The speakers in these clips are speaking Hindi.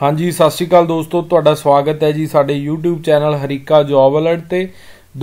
हाँ जी सत श्री अकाल दोस्तों, तुहाडा स्वागत है जी साडे YouTube channel Harika job alert ते।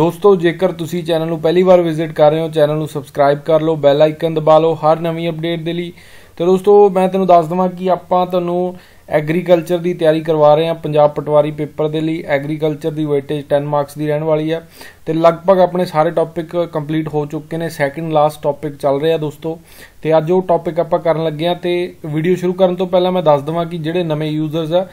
दोस्तों जेकर तुसी चैनल नूं पहली बार विजिट कर रहे हो, चैनल नूं सबसक्राइब कर लो, बैल आइकन दबा लो हर नवीं अपडेट दे लई। तो दोस्तों मैं तैनूं दस देवां कि आपां तैनूं एग्रीकल्चर की तैयारी करवा रहे हैं पंजाब पटवारी पेपर के लिए। एग्रीकल्चर की वेटेज 10 मार्क्स की रहने वाली है। तो लगभग अपने सारे टॉपिक कंप्लीट हो चुके हैं, सैकेंड लास्ट टॉपिक चल रहे हैं दोस्तों। तो अज वो टॉपिक आप करन लगे हैं। तो वीडियो शुरू करने तो पहले मैं दस देवां कि जिहड़े नवे यूजर्स आ,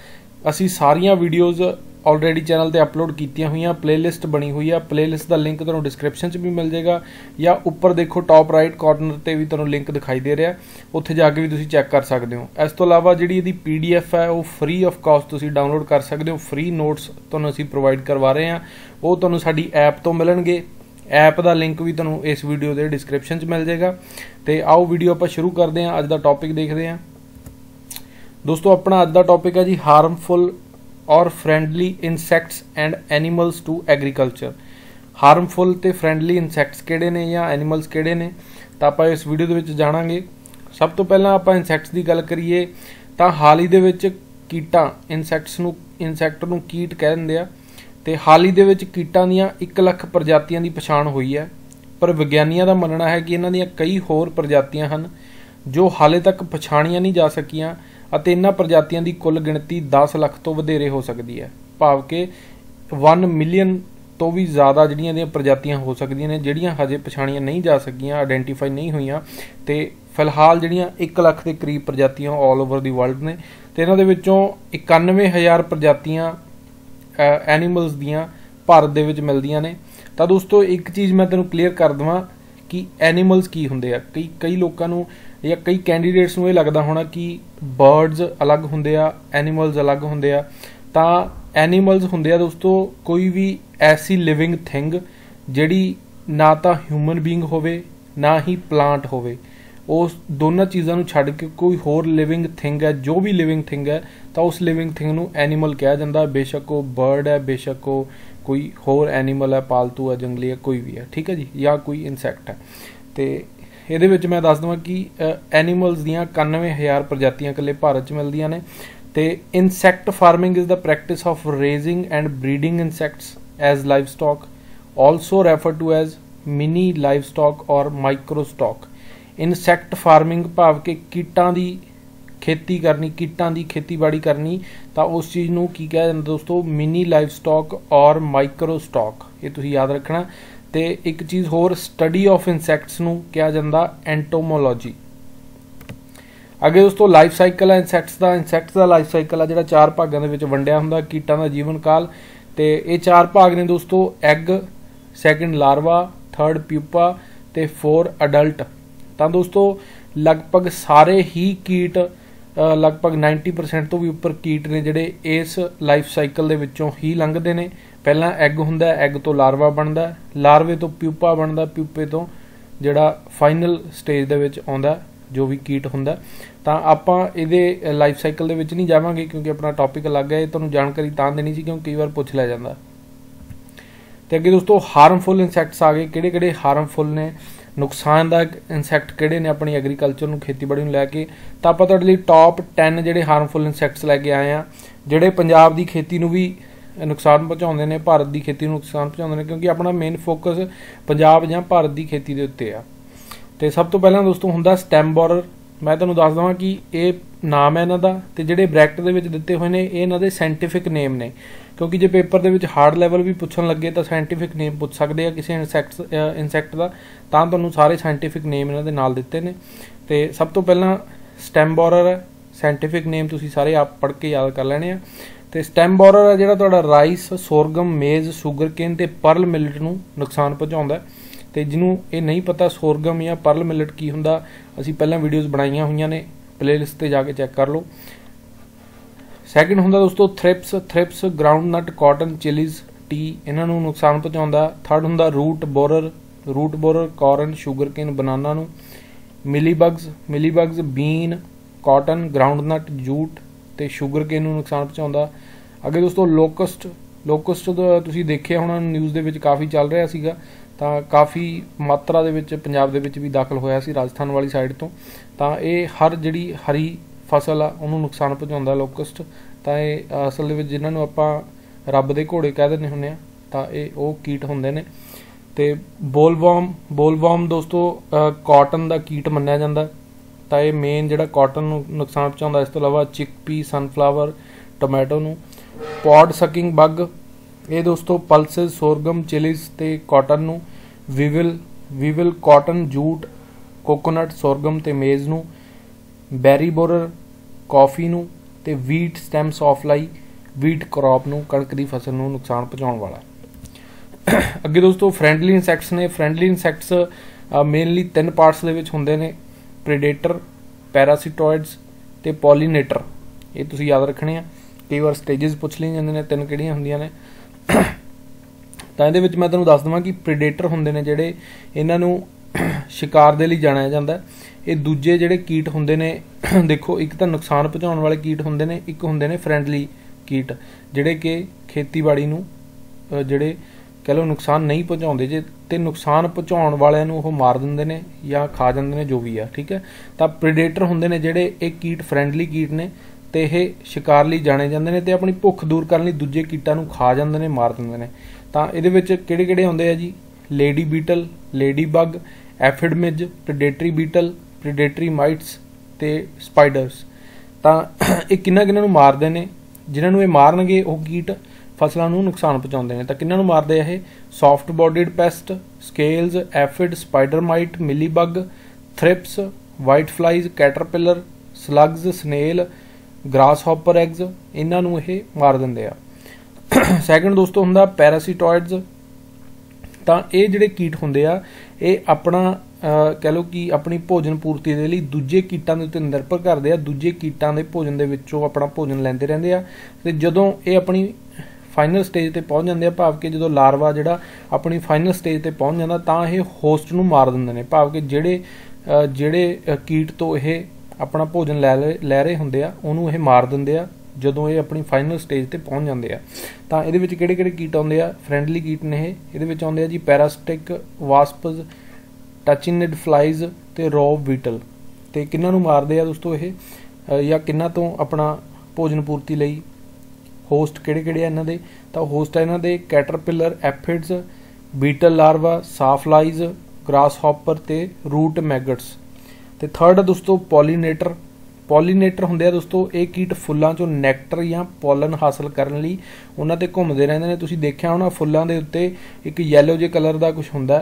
असी सारिया वीडियोज़ ऑलरेडी चैनल पर अपलोड की हुई, प्लेलिस्ट बनी हुई है। प्लेलिस्ट का लिंक तुहानूं डिस्क्रिप्शन भी मिल जाएगा, या उपर देखो टॉप राइट कॉर्नर पर भी तुहानूं लिंक दिखाई दे रहा, उत्थे जाके भी तुसीं चैक कर सकते हो। इस तो इलावा जिहड़ी इहदी PDF है वो फ्री ऑफ कॉस्ट तुसीं डाउनलोड कर सकते हो। फ्री नोट्स तुहानूं असीं प्रोवाइड करवा रहे हैं, वो तुहानूं साडी ऐप तो मिलणगे। ऐप का लिंक भी तुहानूं इस वीडियो के डिस्क्रिप्शन मिल जाएगा। तो आओ वीडियो आपां शुरू करते हैं, अज का टॉपिक देखते हैं। दोस्तों अपना अज का टॉपिक है जी हार्मफुल और friendly insects and animals to agriculture. Harmful तो फ्रेंडली इंसैक्ट्स किहड़े ने या एनीमल्स किहड़े ने, तो आप इस वीडियो दे विच जाणांगे। सब तो पहला आप इंसैक्ट्स की गल करिए तो हाल ही दे विच कीटां, इंसैक्ट नूं कीट कह दिंदे आ। तो हाल ही दे विच कीटां दीयां 1 लाख प्रजातियां की पछाण हुई है, पर विग्यानियां का मनना है कि इन्हां दीयां कई होर प्रजातियां हन जो हाले तक पछाणियां नहीं जा सकियां। इन्हां प्रजातियां की कुल गिणती 10 लाख तो वधेरे हो सकती है, भाव के 1 मिलियन तो भी ज़्यादा जिहड़ियां प्रजातियां हो सकदियां ने जिहड़ियां हजे पछाणियां नहीं जा सकियां, आइडेंटिफाई नहीं हुईयां। तो फिलहाल जिहड़ियां 1 लाख के करीब प्रजातियां ऑल ओवर दी वर्ल्ड ने। तो इन्हां दे विचों 91,000 प्रजातियां एनीमल्स दियां भारत दे विच मिलदियां ने। तां दोस्तों एक चीज़ मैं तैनूं क्लीयर कर दवां कि एनीमल्स की हुंदे आ। कई लोकां नूं या कई कैंडीडेट्स नूं ये लगदा होना कि बर्ड्स अलग हुंदे आ, एनीमल्स अलग हुंदे आ। तां एनीमल्स हुंदे आ दोस्तों कोई भी ऐसी लिविंग थिंग जिहड़ी ना तां ह्यूमन बीइंग होवे ना ही प्लांट होवे। उस दोनों चीज़ों नूं छड्ड के कोई होर लिविंग थिंग है, जो भी लिविंग थिंग है तो उस लिविंग थिंग नूं एनीमल कहा जाता। बेशक वो बर्ड है, बेशक वो कोई होर एनीमल है, पालतू है, जंगली है, कोई भी है, ठीक है जी, या कोई इंसैक्ट है। तो ये मैं दस देवां कि एनीमल्स दीयां 91,000 प्रजातियां कल्ले भारत मिलदियां ने। तो insect farming is the practice of raising and breeding insects as livestock, also refer to as mini livestock और माइक्रो स्टॉक। इंसैक्ट फार्मिंग भाव के कीटां दी खेती करनी, कीटां दी खेतीबाड़ी करनी, तो उस चीज़ नूं की कहा जाता दोस्तों, मिनी लाइव स्टॉक और माइक्रो स्टॉक, ये तुसीं याद रखना। तो एक चीज़ होर स्टडी ऑफ इंसैक्ट्स नूं कहा जाता एंटोमोलॉजी। अगे दोस्तों लाइफ साइकल है इंसैक्ट्स का लाइफ साइकल है जिहड़ा 4 भागां दे विच वंडिया हुंदा। कीटां दा जीवन काल तो ये 4 भाग ने दोस्तों, egg, second larva, third pupa तो 4 अडल्ट। तो दोस्तों लगभग सारे ही कीट, लगभग 90% तो भी उपर कीट ने जिहड़े इस लाइफ साइकिल दे विचों ही लंघदे ने। पहला एग हुंदा, एग तो लार्वा बनदा, लार्वे तो प्यूपा बनदा, प्यूपे तो जिहड़ा फाइनल स्टेज दे विच आउंदा जो भी कीट हुंदा। तां आपां इहदे लाइफ साइकिल दे विच नहीं जावांगे क्योंकि अपना टॉपिक अलग है, तुहानूं जानकारी तां देनी सी क्योंकि कई बार पुछ लिया जांदा। ते अगे दोस्तों हार्मफुल इंसैक्ट्स आ गए, किहड़े-किहड़े हार्मफुल ने, नुकसानदायक इंसैक्ट किहड़े ने अपनी एग्रीकल्चर नूं, खेतीबाड़ी नूं लैके। तां आपां तुहाडे लई टॉप 10 जिहड़े हार्मफुल इंसैक्ट्स लैके आए आ, जिहड़े पंजाब दी खेती नूं भी नुकसान पहुँचाते हैं, भारत की खेती को नुकसान पहुँचाते हैं, क्योंकि अपना मेन फोकस पंजाब या भारत की खेती के उत्ते आ। तो सब तो पहला दोस्तों हुंदा स्टैम बोरर। मैं तुहानूं दस दवां कि ये नाम है इन्हां दा, ते जिहड़े ब्रैकेट दे विच दित्ते होए ने ये इन्हां दे साइंटिफिक नेम ने, क्योंकि जे पेपर दे विच हार्ड लैवल भी पुछण लगे तो साइंटिफिक नेम पुछ सकदे आ किसी इंसैक्ट का, तां तुहानूं सारे साइंटिफिक नेम इन्हां दे नाल दित्ते ने। ते सब तो पहला स्टैम बोरर है, साइंटिफिक नेम तुसीं सारे आप पढ़ के याद कर लैणे आ। तो स्टैम बोरर है जिहड़ा तुहाडा राइस, सोरगम, मेज़, शुगरकेन ते पर्ल मिलट नूं नुकसान पहुँचाउंदा। तो जिन्हों ये नहीं पता सोरगम या पर्ल मिलट की हुंदा, असीं पहलां वीडियोज़ बनाईयां हुईयां ने, प्लेलिस्ट ते जाके चैक कर लो। सैकेंड हुंदा दोस्तों thrips, groundnut, cotton, chillies, tea, इन्हां नूं नुकसान पहुँचाउंदा। थर्ड हुंदा root borer, corn, sugarcane, banana नूं। Mealybugs, bean, cotton, groundnut, jute ते शुगरकेन नूं नुकसान पहुँचाउंदा। अगे दोस्तों लोकस्ट तुसीं देखिया होना, न्यूज़ दे विच काफ़ी चल रहा सीगा, तां काफ़ी मात्रा दे विच पंजाब दे विच भी दाखल होया सी, राजस्थान वाली साइड तो। तां ये हर जिहड़ी हरी फसल आ उन्होंने नुकसान पहुँचा लोकस्ट। तो यह असल जिन्होंने आप रब के घोड़े कह दें होंने तो ये वो कीट होंगे ने। तो बोलवॉर्म, बोलवॉर्म दोस्तों कॉटन का कीट मनिया जाता। तो ये मेन जो कॉटन नुकसान पहुँचा, इस तो अलावा चिकपी, सनफ्लावर, टोमैटो नू। पॉड सकिंग बग ये दोस्तों पल्सिस, सोरगम, चिलीस तो कॉटन नू। Weevil cotton, jute, coconut, sorghum तो मेज़ नू। बैरी बोरर कॉफ़ी नू ते wheat stems of lie wheat crop नू, कणक की फसल नू नुकसान पहुँचाने वाला। अगे दोस्तों फ्रेंडली इंसैक्ट्स ने। फ्रेंडली इंसैक्ट्स मेनली तीन पार्ट्स दे विच हुंदे ने, प्रीडेटर, पैरासीटॉइड्स ते पॉलीनेटर। ये तुसीं याद रखने आ, कई बार स्टेजेस पुछ लिए जांदे ने तीन किहड़ियां हुंदियां ने। तां इहदे विच मैं तुहानूं दस दवां कि प्रीडेटर हुंदे ने जिहड़े इन्हां नू शिकार दे लई जाणिया जांदा है। ये दूजे जिहड़े कीट हुंदे ने देखो, एक तो नुकसान पहुँचाने वाले कीट हुंदे ने, एक हुंदे ने फ्रेंडली कीट जिहड़े कि खेतीबाड़ी नूं जिहड़े कह लो नुकसान नहीं पहुँचाउंदे जे, ते नुकसान पहुँचाउण वालिआं नूं ओह मार दिंदे ने जां खा जांदे ने जो भी आ, ठीक है। तां प्रीडेटर हुंदे ने जिहड़े ये कीट फ्रेंडली कीट ने ते इह शिकार लई जाणे जांदे ने ते अपनी भुख दूर करन लई दूजे कीटां नूं खा जांदे ने, मार दिंदे ने। तां इहदे विच किहड़े-किहड़े हुंदे आ जी, लेडी बीटल, लेडी बग, एफिडमिज, प्रीडेटरी बीटल, प्रीडेटरी माइट्स ते स्पाइडर्स। तो ये किन्ना मारते हैं, जिन्होंने मारनगे वो कीट फसलों को नुकसान पहुँचाते हैं। तो किन्ना मारते हैं, soft bodied pest, scales, aphid, spider mite, mealybug, thrips, white flies, caterpillar, slugs, snail, grasshopper eggs, इन्हों ये मार देंगे। सैकेंड दोस्तों होंगे पैरासीटॉइड्स। तो ये जिहड़े कीट होंगे आ ये अपना कह लो कि अपनी भोजन पूर्ति दे लई दूजे कीटां दे उत्ते निर्भर करदे आ, दूजे कीटां दे भोजन दे विचों अपना भोजन लैंदे रहिंदे आ। ते जदों ये अपनी फाइनल स्टेज ते पहुंच जांदे आ, भाव कि जदों लार्वा जिहड़ा अपनी फाइनल स्टेज ते पहुंच जांदा तां ये होस्ट नूं मार दिंदे ने, भाव कि जिहड़े कीट तो ये अपना भोजन लै रहे हुंदे आ उहनूं ये मार दिंदे आ जदों ये अपनी फाइनल स्टेज पर पहुँच जाते हैं। तो ये किहड़े-किहड़े कीट आउंदे आ, फ्रेंडली कीट ने ये आउंदे आ जी पैरासिटिक वास्पस, टचिनिड फ्लाइज तो रॉब बीटल। तो किन्ना नूं मारदे आ दोस्तों ये, या किन्ना तो अपना भोजन पूर्ति लई होस्ट किहड़े-किहड़े इन्हां दे, तो होस्ट आ इन्हां दे caterpillar, aphids, beetle larva, sawflies, grasshopper तो रूट मैगट्स। तो थर्ड दोस्तों पॉलीनेटर। पॉलीनेटर हुंदे आ दोस्तों ये कीट फुल्लां चों नैक्टर या पॉलन हासिल करने लई उन्हां ते घुमदे रहिंदे ने। तुसीं देखिया होना फुल्लां दे उत्ते एक येलो जे कलर दा कुछ हुंदा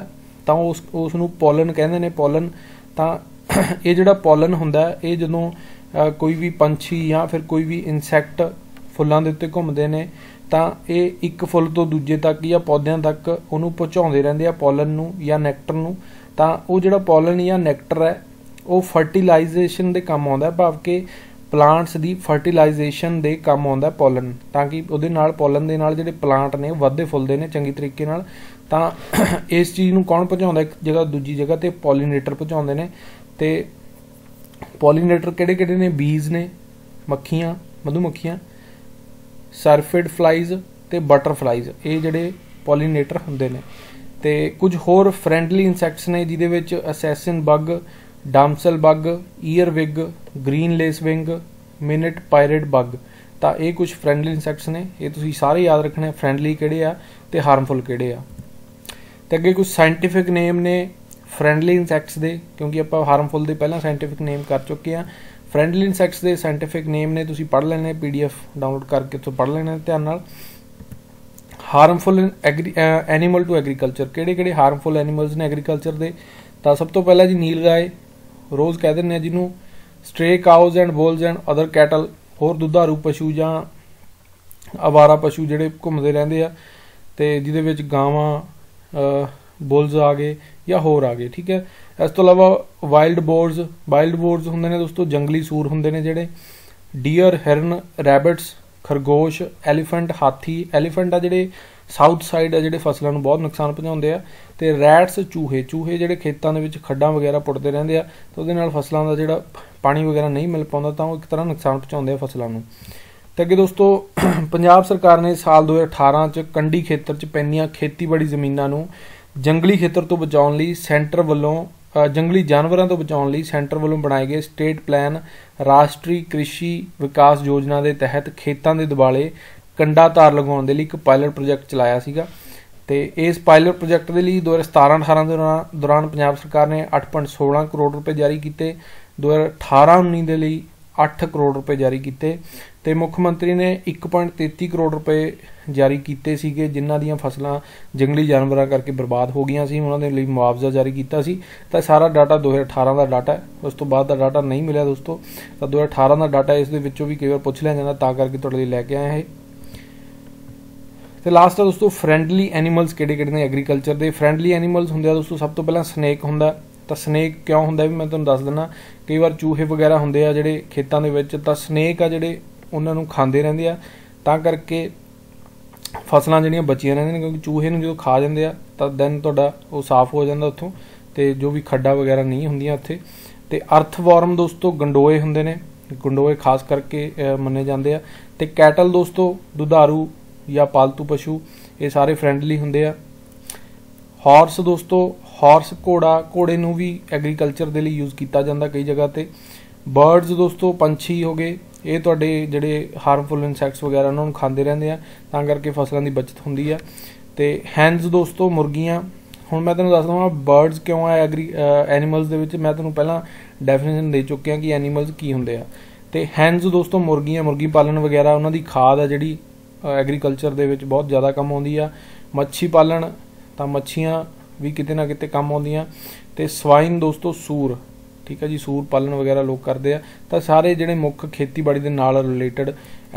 तां उस नूं पॉलन कहिंदे ने, पॉलन। तां ये जिहड़ा पॉलन हुंदा ये जदों कोई भी पंछी या फिर कोई भी इंसैक्ट फुल्लां दे उत्ते घुमदे ने तां ये एक फुल तो दूजे तक या पौदियां तक उहनूं पहुंचाउंदे रहिंदे आ पॉलन नूं या नैक्टर नूं। तां उह जिहड़ा पॉलन या नैक्टर है वो फर्टिलाइजेशन के काम आता है, भाव कि प्लांट्स की फर्टिलाइजेशन के काम आता है पॉलन, ताकि उसदे नाल पॉलन के नाल जिहड़े प्लांट ने वधदे फुलदे ने चंगी तरीके नाल। तां इस चीज़ नूं कौन पहुँचाउंदा एक जगह दूजी जगह ते पॉलीनेटर पहुँचाउंदे ने। ते पॉलीनेटर किहड़े-किहड़े ने, बीज ने, मक्खियाँ, मधुमक्खियाँ, सर्फिड फ्लाइज ते बटरफ्लाइज, ये जिहड़े पॉलीनेटर हुंदे ने। ते कुछ होर फ्रेंडली इंसैक्ट्स ने जिहदे विच assassin bug, damsel bug, earwig, green lacewing, minute pirate bug. तो ये कुछ फ्रेंडली इंसैक्ट्स ने, ये तुसीं सारे याद रखने फ्रेंडली किहड़े आ ते हार्मफुल किहड़े आ। ते अगे कुछ साइंटिफिक नेम ने फ्रेंडली इंसैक्ट्स दे, क्योंकि आपां हार्मफुल दे पहलां साइंटिफिक नेम कर चुके हैं। फ्रेंडली इंसैक्ट्स दे साइंटिफिक नेम ने तुसीं पढ़ लैणे, PDF डाउनलोड करके तुसीं पढ़ लैणे ध्यान नाल। हार्मफुल एनीमल टू एग्रीकल्चर, किहड़े-किहड़े हार्मफुल एनीमल्स ने एग्रीकल्चर दे। तां सब तो पहला जी नील गाय, रोज़ कह दें जिन्हों stray cows and bulls and other cattle, होर दुधारू पशु या आवारा पशु जोड़े घूमते रहते हैं, तो जिद गावां, बोल्स आ गए या होर आ गए, ठीक है। इस तो अलावा वाइल्ड बोर्स होंगे ने दोस्तों, जंगली सूर होंगे ने जोड़े, डीयर, हिरन, रैबिट्स, खरगोश, एलीफेंट, हाथी। एलीफेंट आ जोड़े साउथ साइड आ जोड़े फसलों को बहुत नुकसान पहुँचाते हैं। तो रैट्स, चूहे जोड़े खेतों के खड्डा वगैरह पुटते रहते हैं, तो उहदे फसलों का जोड़ा पानी वगैरह नहीं मिल पाता, तो एक तरह नुकसान पहुँचाते हैं फसलों को। तो अगे दोस्तों पंजाब सरकार ने साल 2018 च कंडी खेतर च पैंदियां खेतीबाड़ी जमीनां नूं जंगली खेतर तो बचाने लई सेंटर वालों जंगली जानवरों तो बचाने लिए सेंटर वालों बनाए गए स्टेट प्लान राष्ट्रीय कृषि विकास योजना के तहत खेतों के दुआले कंडा तार लगाने लिए एक पायलट प्रोजैक्ट चलाया सीगा। तो इस पायलट प्रोजैक्ट के लिए 2017-18 दौरान पंजाब सरकार ने 8.16 करोड़ रुपए जारी किए। 2018-19 के लिए 8 करोड़ रुपए जारी किए। तो मुख्यमंत्री ने 1.33 करोड़ रुपए जारी किए सीगे, जिन्हां दीयां फसलां जंगली जानवरों करके बर्बाद हो गई सी, उन्हां दे लई मुआवजा जारी किया सी। तो सारा डाटा 2018 का डाटा है, उस तो बाद का डाटा नहीं मिला दोस्तों। तो 2018 का डाटा इस दे विचों भी कई बार पुछ लिया जाता, तां करके तुहाडे लई लैके आए है। तो लास्ट दोस्तों फ्रेंडली एनीमल्स किहड़े-किहड़े ने एग्रीकल्चर दे। फ्रेंडली एनीमल्स हुंदे दोस्तों सब तो पहला स्नेक हुंदा। तो स्नेक क्यों हुंदा भी मैं तुहानूं दस दिना। कई बार चूहे वगैरह हुंदे आ जिहड़े खेतों दे विच, तां स्नेक आ जिहड़े उन्हां नूं खांदे रहिंदे आ, तां करके फसलां जिहड़ियां बचियां रहिंदियां, क्योंकि चूहे नूं जो खा जांदे आ तां दैन तुहाडा वो साफ हो जांदा उत्थों, ते जो भी खड्डा वगैरह नहीं हुंदियां उत्थे। ते अर्थवॉर्म दोस्तों गंडोए हुंदे ने, गंडोए खास करके मन्ने जांदे आ। ते कैटल दोस्तों दुधारू या पालतू पशु, ये सारे फ्रेंडली हुंदे आ। हॉर्स दोस्तों हॉर्स घोड़ा, घोड़े नूं भी एग्रीकल्चर दे लई यूज़ कीता जांदा कई जगह ते। बर्ड्स दोस्तों पंछी हो गए, ये तुहाडे जिहड़े हार्मफुल इंसैक्ट्स वगैरह उन्हां नूं खांदे रहिंदे आ, तां करके फसलां दी बचत हुंदी आ। ते हैंस दोस्तों मुर्गियां। हुण मैं तुहानूं दस दवां बर्ड्स क्यों आ एनीमल्स दे विच, मैं तुहानूं पहलां डेफिनेशन दे चुक्किया कि एनीमल्स की हुंदे आ। ते हैंस दोस्तों मुर्गियां, मुर्गी पालन वगैरह उन्हां दी खाद आ जिहड़ी ਐਗਰੀਕਲਚਰ ਦੇ ਵਿੱਚ बहुत ज़्यादा ਕੰਮ ਆਉਂਦੀ ਆ। ਮੱਛੀ ਪਾਲਣ ਤਾਂ ਮੱਛੀਆਂ भी ਕਿਤੇ ਨਾ ਕਿਤੇ ਕੰਮ ਆਉਂਦੀਆਂ। ਤੇ ਸਵਾਈਨ दोस्तों ਸੂਰ, ठीक है जी, ਸੂਰ ਪਾਲਣ ਵਗੈਰਾ ਲੋਕ ਕਰਦੇ ਆ। ਤਾਂ ਸਾਰੇ ਜਿਹੜੇ ਮੁੱਖ ਖੇਤੀਬਾੜੀ ਦੇ ਨਾਲ ਰਿਲੇਟਡ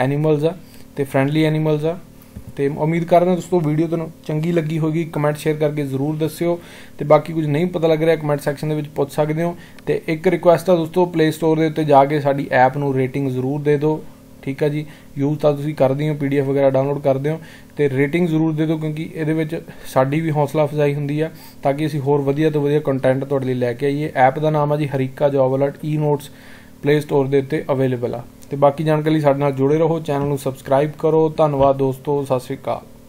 ਐਨੀਮਲਸ ਆ ਤੇ ਫਰੈਂਡਲੀ ਐਨੀਮਲਸ ਆ। ਤੇ ਉਮੀਦ ਕਰਦੇ ਹਾਂ दोस्तों ਵੀਡੀਓ ਤੁਹਾਨੂੰ ਚੰਗੀ ਲੱਗੀ ਹੋਗੀ। ਕਮੈਂਟ ਸ਼ੇਅਰ ਕਰਕੇ ਜ਼ਰੂਰ ਦੱਸਿਓ, ਤੇ ਬਾਕੀ ਕੁਝ ਨਹੀਂ ਪਤਾ ਲੱਗ ਰਿਹਾ ਕਮੈਂਟ ਸੈਕਸ਼ਨ ਦੇ ਵਿੱਚ ਪੁੱਛ ਸਕਦੇ ਹੋ। ਤੇ ਇੱਕ ਰਿਕੁਐਸਟ ਆ दोस्तों, ਪਲੇ ਸਟੋਰ ਦੇ ਉੱਤੇ ਜਾ ਕੇ ਸਾਡੀ ਐਪ ਨੂੰ ਰੇਟਿੰਗ ਜ਼ਰੂਰ ਦੇ ਦਿਓ, ठीक है जी। यूज़ तो तुसीं करदे हो, PDF वगैरह डाउनलोड करदे हो, तो रेटिंग जरूर दे दो, क्योंकि इहदे विच साडी भी हौसला अफजाई हुंदी आ, ताकि असीं होर वधिया तो वधिया कंटेंट तुहाडे लई लैके आईए। ऐप दा नाम आ जी हरीका जॉब अलर्ट, E-नोट्स प्ले स्टोर दे उत्ते अवेलेबल आ। ते बाकी जानकारी साडे नाल जुड़े रहो, चैनल नूं सबसक्राइब करो। धन्नवाद दोस्तों, सत श्री अकाल।